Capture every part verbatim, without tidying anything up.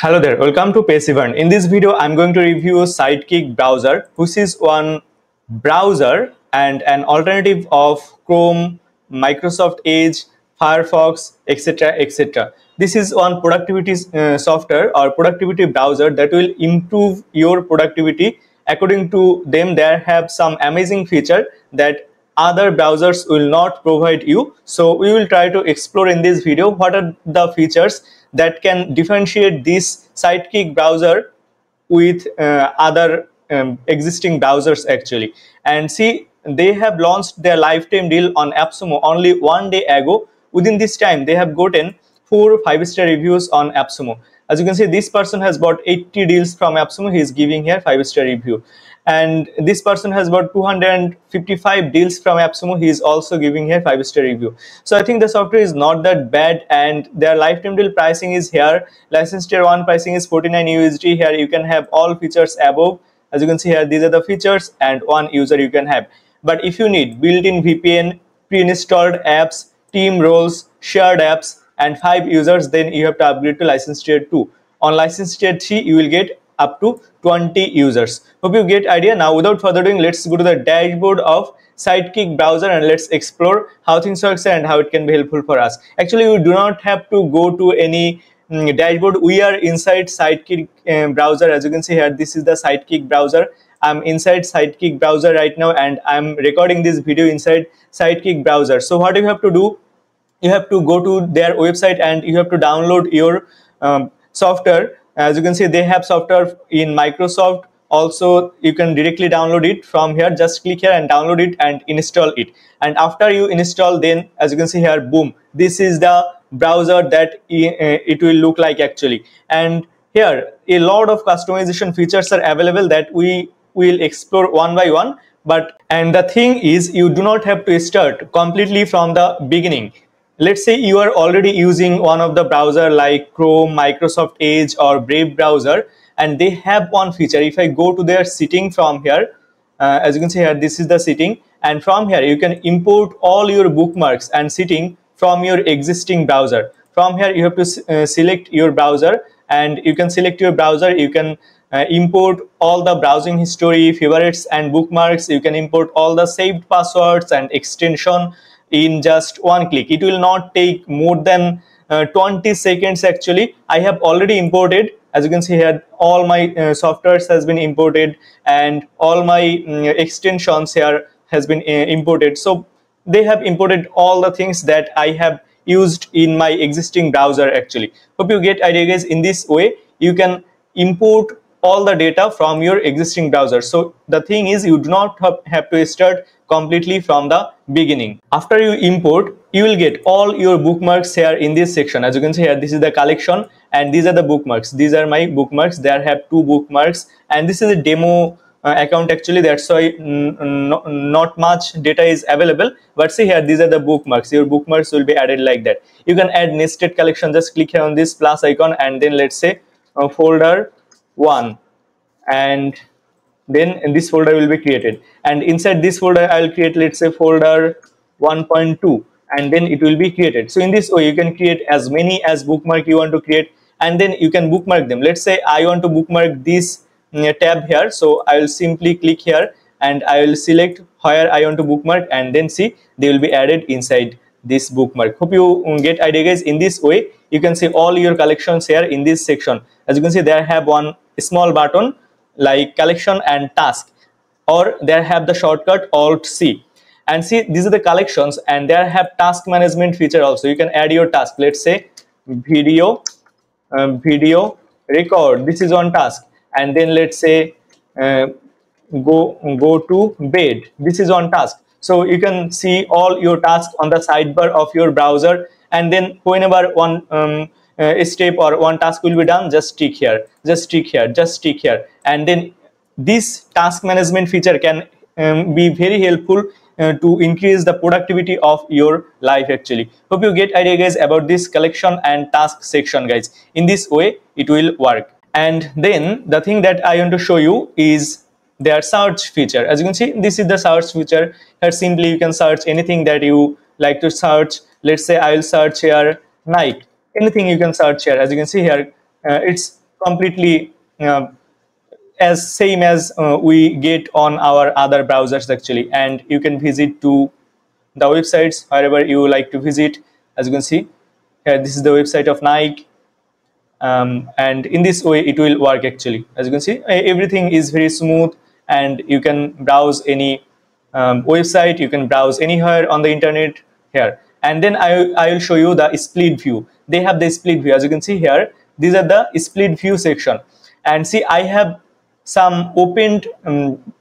Hello there, welcome to Passivern. In this video, I'm going to review Sidekick browser, which is one browser and an alternative of Chrome, Microsoft Edge, Firefox, et cetera, et cetera. This is one productivity uh, software or productivity browser that will improve your productivity. According to them, they have some amazing feature that other browsers will not provide you. So we will try to explore in this video what are the features that can differentiate this Sidekick browser with uh, other um, existing browsers actually. And see, they have launched their lifetime deal on AppSumo only one day ago. Within this time, they have gotten four five-star reviews on AppSumo. As you can see, this person has bought eighty deals from AppSumo. He is giving here five-star review. And this person has bought two hundred fifty-five deals from AppSumo. He is also giving here five-star review. So I think the software is not that bad, and their lifetime deal pricing is here. License tier one pricing is forty-nine U S D. Here you can have all features above. As you can see here, these are the features and one user you can have. But if you need built-in V P N, pre-installed apps, team roles, shared apps, and five users, then you have to upgrade to license tier two. On license tier three, you will get up to twenty users. Hope you get idea. Now, without further ado, let's go to the dashboard of Sidekick browser and let's explore how things work and how it can be helpful for us. Actually, you do not have to go to any um, dashboard. We are inside Sidekick um, browser. As you can see here, this is the Sidekick browser. I'm inside Sidekick browser right now, and I'm recording this video inside Sidekick browser. So what do you have to do? You have to go to their website and you have to download your um, software. As you can see, they have software in Microsoft. Also, you can directly download it from here. Just click here and download it and install it. And after you install, then as you can see here, boom, this is the browser that it will look like actually. And here, a lot of customization features are available that we will explore one by one. But and the thing is, you do not have to start completely from the beginning. Let's say you are already using one of the browser like Chrome, Microsoft Edge or Brave browser, and they have one feature. If I go to their setting from here, uh, as you can see here, this is the setting, and from here you can import all your bookmarks and setting from your existing browser. From here you have to uh, select your browser, and you can select your browser. You can uh, import all the browsing history, favorites and bookmarks. You can import all the saved passwords and extension in just one click. It will not take more than uh, twenty seconds actually. I have already imported, as you can see here, all my uh, softwares has been imported and all my um, extensions here has been uh, imported. So they have imported all the things that I have used in my existing browser actually. Hope you get idea guys. In this way you can import all the data from your existing browser. So the thing is, you do not have to start completely from the beginning. After you import, you will get all your bookmarks here in this section. As you can see here, this is the collection and these are the bookmarks. These are my bookmarks. There have two bookmarks, and this is a demo uh, account actually. That's why not much data is available. But see here, these are the bookmarks. Your bookmarks will be added like that. You can add nested collection. Just click here on this plus icon and then let's say uh, folder one, and then in this folder will be created, and inside this folder I will create, let's say, folder one point two, and then it will be created. So in this way you can create as many as bookmark you want to create, and then you can bookmark them. Let's say I want to bookmark this uh, tab here, so I will simply click here and I will select where I want to bookmark, and then see, they will be added inside this bookmark. Hope you get idea guys. In this way you can see all your collections here in this section. As you can see, there have one small button like collection and task, or there have the shortcut alt C, and see, these are the collections, and there have task management feature also. You can add your task. Let's say video um, video record, this is one task, and then let's say uh, go go to bed, this is one task. So you can see all your tasks on the sidebar of your browser, and then whenever one um, Uh, step or one task will be done, just tick here, just tick here, just tick here, and then this task management feature can um, be very helpful uh, to increase the productivity of your life actually. Hope you get idea guys about this collection and task section guys. In this way it will work. And then the thing that I want to show you is their search feature. As you can see, this is the search feature. Here simply you can search anything that you like to search. Let's say I will search here Nike. Anything you can search here. As you can see here, uh, it's completely uh, as same as uh, we get on our other browsers actually. And you can visit to the websites wherever you like to visit. As you can see here, this is the website of Nike. Um, and in this way it will work actually. As you can see, everything is very smooth, and you can browse any um, website, you can browse anywhere on the internet here. And then I, I will show you the split view. They have the split view. As you can see here, these are the split view section. And see, I have some opened um,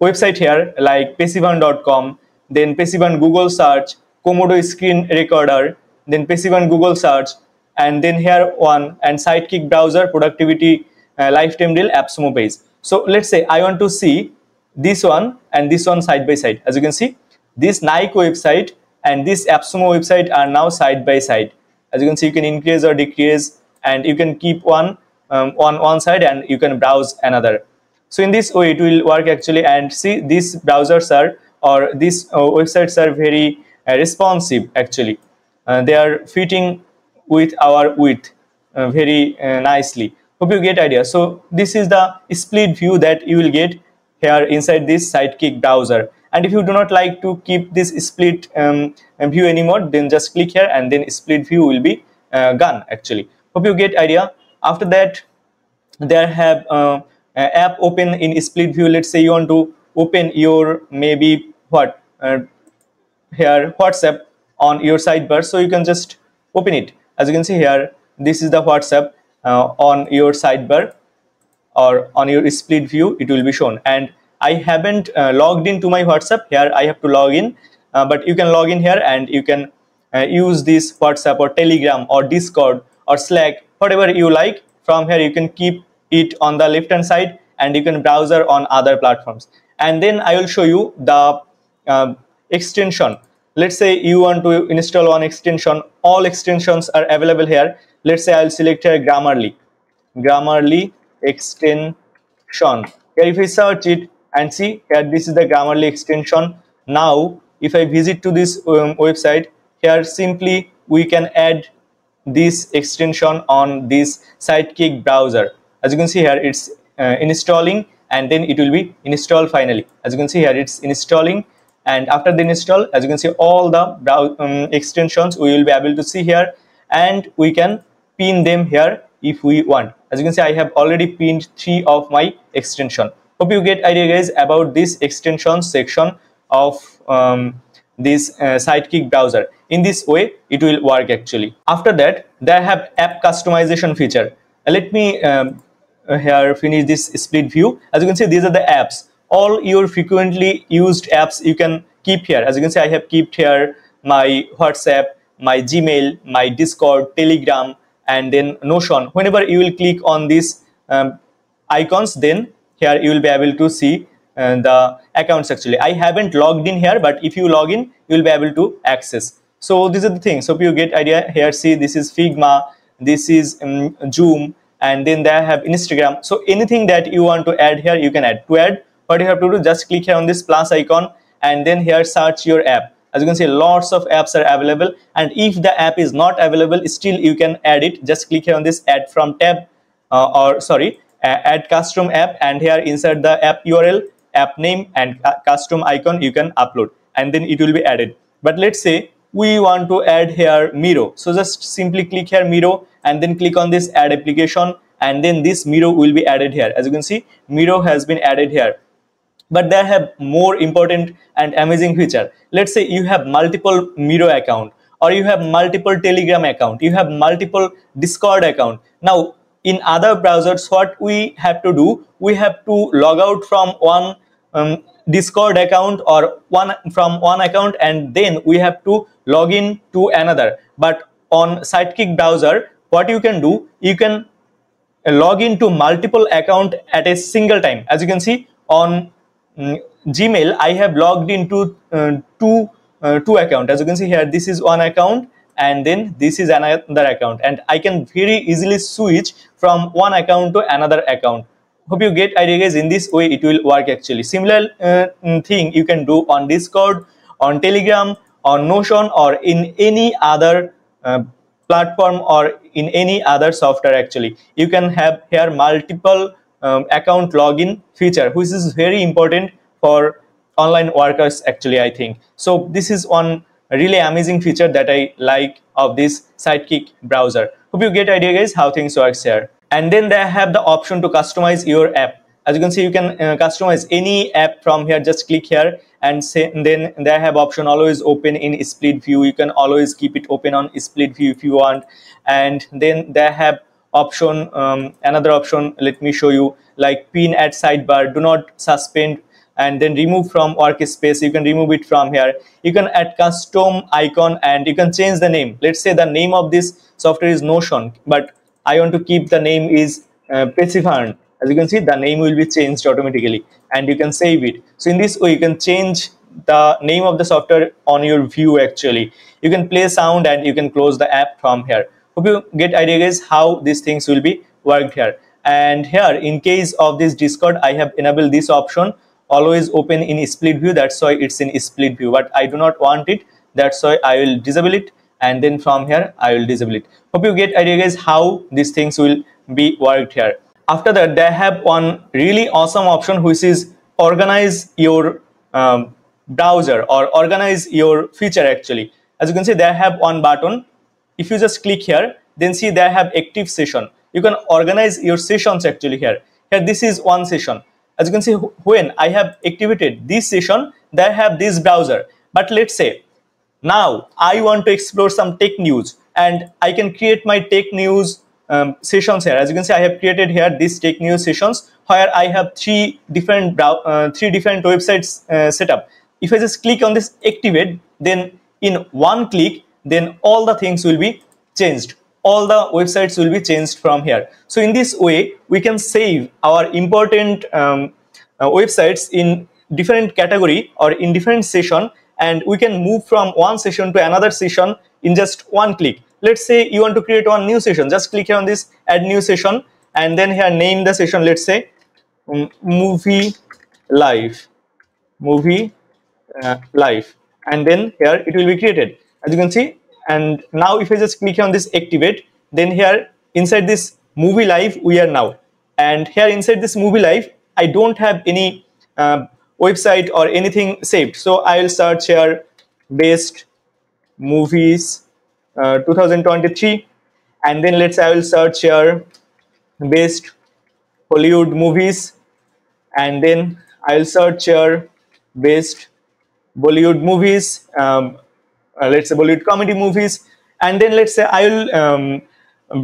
website here like Passivern dot com, then Passivern Google search, Komodo screen recorder, then Passivern Google search, and then here one, and Sidekick browser, productivity, uh, lifetime deal, AppSumo page. So let's say I want to see this one and this one side by side. As you can see, this Nike website and this AppSumo website are now side by side. As you can see, you can increase or decrease, and you can keep one um, on one side and you can browse another. So in this way it will work actually. And see, these browsers are, or these uh, websites are very uh, responsive actually. Uh, they are fitting with our width uh, very uh, nicely. Hope you get idea. So this is the split view that you will get here inside this Sidekick browser. And if you do not like to keep this split um, view anymore, then just click here and then split view will be uh, gone actually. Hope you get idea. After that, there have uh, app open in split view. Let's say you want to open your maybe what uh, here WhatsApp on your sidebar, so you can just open it. As you can see here, this is the WhatsApp uh, on your sidebar or on your split view, it will be shown. And I haven't uh, logged into my WhatsApp here. I have to log in, uh, but you can log in here and you can uh, use this WhatsApp or Telegram or Discord or Slack, whatever you like. From here, you can keep it on the left hand side and you can browser on other platforms. And then I will show you the uh, extension. Let's say you want to install one extension. All extensions are available here. Let's say I'll select here Grammarly. Grammarly extension. Here if I search it and see here, this is the Grammarly extension. Now if I visit to this um, website, here simply we can add this extension on this Sidekick browser. As you can see here, it's uh, installing, and then it will be installed finally. As you can see here, it's installing. And after the install, as you can see, all the browse, um, extensions we will be able to see here, and we can pin them here if we want. As you can see, I have already pinned three of my extension. Hope you get idea guys about this extension section of um, this uh, Sidekick browser. In this way, it will work actually. After that, there have app customization feature. Uh, let me um, here finish this split view. As you can see, these are the apps. All your frequently used apps you can keep here. As you can see, I have kept here my WhatsApp, my Gmail, my Discord, Telegram, and then Notion. Whenever you will click on these um, icons, then here you will be able to see uh, the accounts actually. I haven't logged in here, but if you log in, you will be able to access. So these are the things. So if you get idea here, see, this is Figma, this is um, Zoom, and then there I have Instagram. So anything that you want to add here, you can add. To add, what you have to do, just click here on this plus icon and then here search your app. As you can see, lots of apps are available, and if the app is not available, still you can add it. Just click here on this add from tab uh, or sorry uh, add custom app, and here insert the app U R L, app name, and uh, custom icon you can upload, and then it will be added. But let's say we want to add here Miro, so just simply click here Miro and then click on this add application, and then this Miro will be added here. As you can see, Miro has been added here. But there have more important and amazing feature. Let's say you have multiple Miro account, or you have multiple Telegram account, you have multiple Discord account. Now in other browsers, what we have to do, we have to log out from one um, Discord account or one from one account, and then we have to log in to another. But on Sidekick browser, what you can do, you can log into multiple account at a single time. As you can see, on Gmail I have logged into uh, two uh, two account. As you can see here, this is one account and then this is another account, and I can very easily switch from one account to another account. Hope you get idea guys. In this way it will work actually. Similar uh, thing you can do on Discord, on Telegram, on Notion, or in any other uh, platform or in any other software. Actually, you can have here multiple um, account login feature, which is very important for online workers actually, I think. So this is one really amazing feature that I like of this Sidekick browser. Hope you get idea guys how things works here. And then they have the option to customize your app. As you can see, you can uh, customize any app from here. Just click here and, say, and then they have option always open in split view. You can always keep it open on split view if you want. And then they have option, um, another option, let me show you, like pin at sidebar, do not suspend, and then remove from workspace. You can remove it from here. You can add custom icon and you can change the name. Let's say the name of this software is Notion, but I want to keep the name is uh, Passivern. As you can see, the name will be changed automatically and you can save it. So in this way, you can change the name of the software on your view actually. You can play sound and you can close the app from here. Hope you get idea guys how these things will be worked here. And here in case of this Discord, I have enabled this option always open in split view. That's why it's in split view, but I do not want it. That's why I will disable it, and then from here I will disable it. Hope you get idea guys how these things will be worked here. After that, they have one really awesome option, which is organize your um, browser or organize your feature actually. As you can see, they have one button. If you just click here, then see they have active session. You can organize your sessions actually here. Here this is one session. As you can see, when I have activated this session, they have this browser. But let's say now I want to explore some tech news, and I can create my tech news um, sessions here. As you can see, I have created here this tech news sessions where I have three different uh, three different websites uh, set up. If I just click on this activate, then in one click, then all the things will be changed. All the websites will be changed from here. So in this way, we can save our important um, uh, websites in different category or in different session, and we can move from one session to another session in just one click. Let's say you want to create one new session. Just click here on this add new session, and then here name the session. Let's say um, movie live, movie uh, live, and then here it will be created. As you can see. And now if I just click on this activate, then here inside this movie live we are now, and here inside this movie live I don't have any uh, website or anything saved. So I will search here best movies uh, two thousand twenty-three, and then let's I will search here best Hollywood movies, and then I will search here best Bollywood movies, um, Uh, let's say Bollywood comedy movies, and then let's say I will um,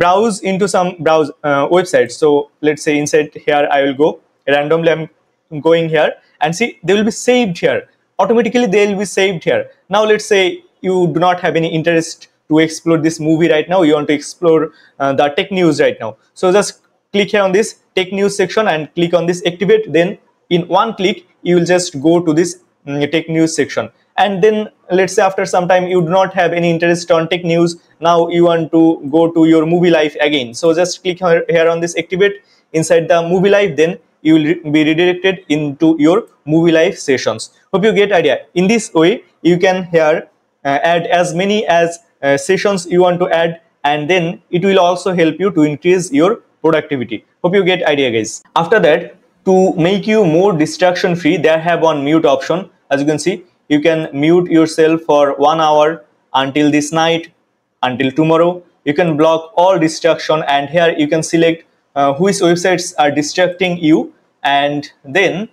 browse into some browse uh, websites. So let's say inside here I will go randomly. I'm going here and see they will be saved here automatically. They will be saved here. Now let's say you do not have any interest to explore this movie right now. You want to explore uh, the tech news right now. So just click here on this tech news section and click on this activate. Then in one click you will just go to this um, tech news section. And then let's say after some time you do not have any interest on tech news. Now you want to go to your movie life again. So just click here on this activate inside the movie life. Then you will be redirected into your movie life sessions. Hope you get idea. In this way you can here uh, add as many as uh, sessions you want to add, and then it will also help you to increase your productivity. Hope you get idea guys. After that, to make you more distraction free, they have one mute option. As you can see, you can mute yourself for one hour until this night, until tomorrow. You can block all distraction, and here you can select uh, which websites are distracting you, and then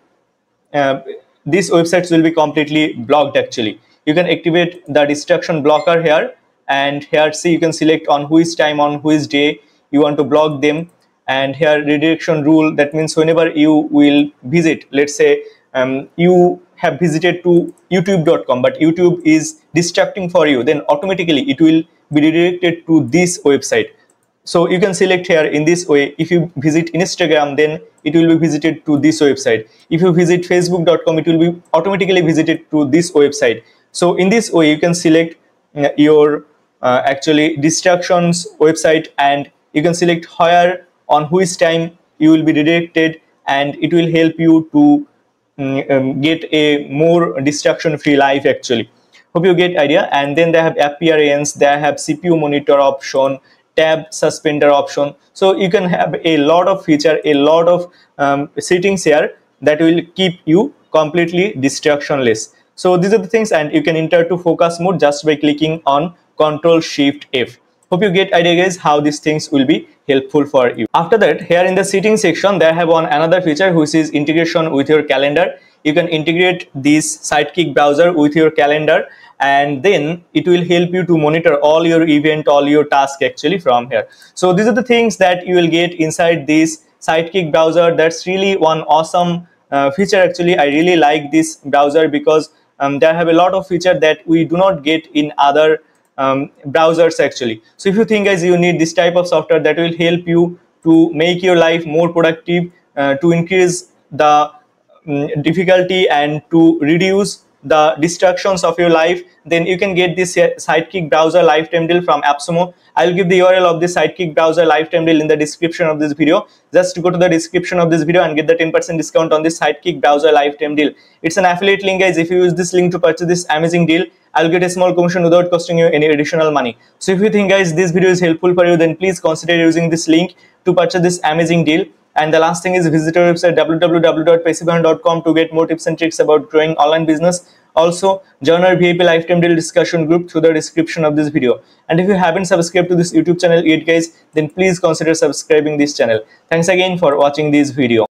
uh, these websites will be completely blocked actually. You can activate the distraction blocker here, and here see you can select on which time, on which day you want to block them, and here redirection rule. That means whenever you will visit, let's say um, you have visited to youtube dot com, but YouTube is distracting for you, then automatically it will be redirected to this website. So you can select here in this way. If you visit Instagram, then it will be visited to this website. If you visit facebook dot com, it will be automatically visited to this website. So in this way you can select uh, your uh, actually distractions website, and you can select where on which time you will be redirected, and it will help you to Um, get a more distraction free life actually. Hope you get idea. And then they have appearance, they have C P U monitor option, tab suspender option. So you can have a lot of feature, a lot of um, settings here that will keep you completely distractionless. So these are the things, and you can enter to focus mode just by clicking on control shift F. Hope you get idea guys how these things will be helpful for you. After that, here in the settings section, there have one another feature which is integration with your calendar. You can integrate this Sidekick browser with your calendar, and then it will help you to monitor all your event, all your task actually from here. So these are the things that you will get inside this Sidekick browser. That's really one awesome uh, feature actually. I really like this browser because um, there have a lot of feature that we do not get in other um, browsers actually. So if you think guys you need this type of software that will help you to make your life more productive, uh, to increase the um, difficulty and to reduce the distractions of your life, then you can get this Sidekick browser lifetime deal from AppSumo. I'll give the U R L of this Sidekick browser lifetime deal in the description of this video. Just go to the description of this video and get the ten percent discount on this Sidekick browser lifetime deal. It's an affiliate link guys. If you use this link to purchase this amazing deal, I'll get a small commission without costing you any additional money. So if you think guys this video is helpful for you, then please consider using this link to purchase this amazing deal. And the last thing is visit our website w w w dot passivern dot com to get more tips and tricks about growing online business. Also, join our V I P lifetime deal discussion group through the description of this video. And if you haven't subscribed to this YouTube channel yet guys, then please consider subscribing this channel. Thanks again for watching this video.